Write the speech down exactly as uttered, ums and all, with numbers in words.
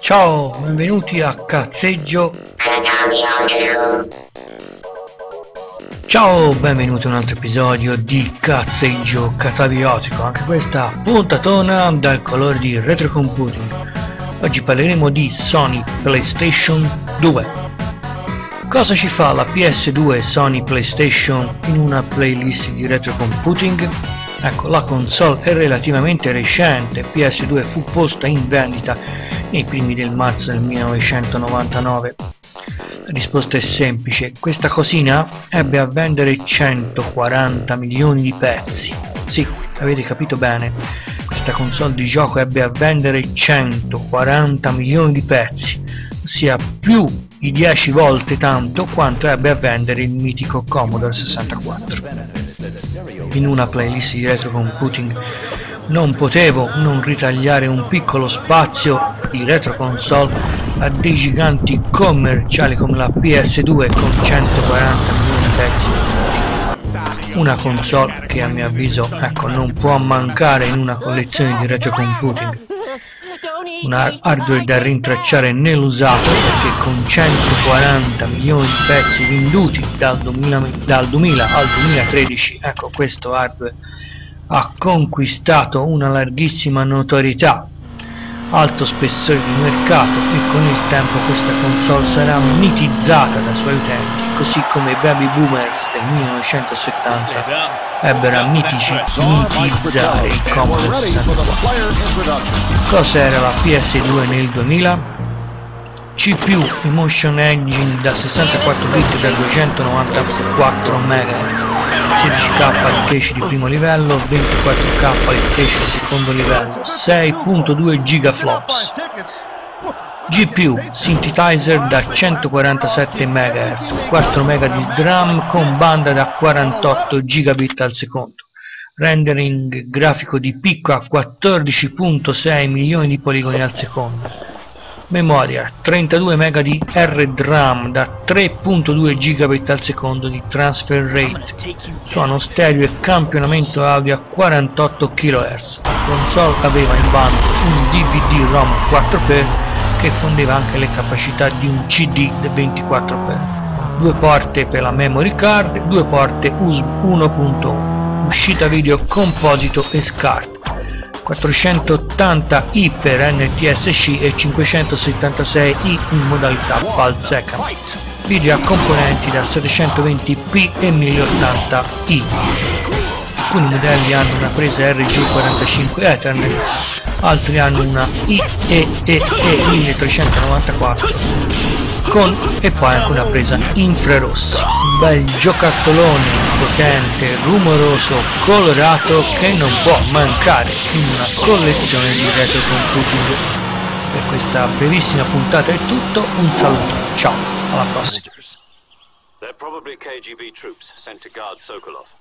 Ciao, benvenuti a Cazzeggio Catabiotico. Ciao, benvenuti a un altro episodio di Cazzeggio Catabiotico. Anche questa puntatona dal colore di retrocomputing. Oggi parleremo di Sony PlayStation due. Cosa ci fa la P S due e Sony PlayStation in una playlist di retrocomputing? Ecco, la console è relativamente recente, P S due fu posta in vendita nei primi del marzo del millenovecentonovantanove. La risposta è semplice, questa cosina ebbe a vendere centoquaranta milioni di pezzi. Sì, avete capito bene, questa console di gioco ebbe a vendere centoquaranta milioni di pezzi, ossia più di dieci volte tanto quanto ebbe a vendere il mitico Commodore sessantaquattro. In una playlist di retrocomputing non potevo non ritagliare un piccolo spazio di retroconsole a dei giganti commerciali come la P S due con centoquaranta milioni di pezzi. Una console che a mio avviso, ecco, non può mancare in una collezione di retrocomputing. Un hardware da rintracciare nell'usato perché con centoquaranta milioni di pezzi venduti dal duemila al duemilatredici, ecco, questo hardware ha conquistato una larghissima notorietà, alto spessore di mercato, e con il tempo questa console sarà mitizzata dai suoi utenti, così come i baby boomers del millenovecentosettanta ebbero a mitici, mitizzare il Commodore sessantaquattro. Cos'era la P S due nel duemila? C P U Emotion Engine da sessantaquattro bit da duecentonovantaquattro megahertz, sedici kappa il cache di primo livello, ventiquattro kappa il cache di secondo livello, sei virgola due gigaflops. G P U Synthesizer da centoquarantasette megahertz, quattro mega di R-Dram con banda da quarantotto gigabit al secondo, rendering grafico di picco a quattordici virgola sei milioni di poligoni al secondo. Memoria trentadue mega di R-Dram da tre virgola due gigabit al secondo di transfer rate, suono stereo e campionamento audio a quarantotto kilohertz. La console aveva in bando un D V D ROM quattro per che fondeva anche le capacità di un C D ventiquattro per, due porte per la memory card, due porte U S B uno punto uno, uscita video composito e SCART, quattrocentottanta i per N T S C e cinquecentosettantasei i in modalità PAL/SECAM, video a componenti da settecentoventi p e mille ottanta i. Alcuni modelli hanno una presa R G quarantacinque Ethernet, altri hanno una I E E E mille trecentonovantaquattro con e poi anche una presa infrarossa. Un bel giocattolone potente, rumoroso, colorato che non può mancare in una collezione di retrocomputing. Per questa brevissima puntata è tutto, un saluto, ciao, alla prossima. They're probably K G B troops sent to guard Sokolov.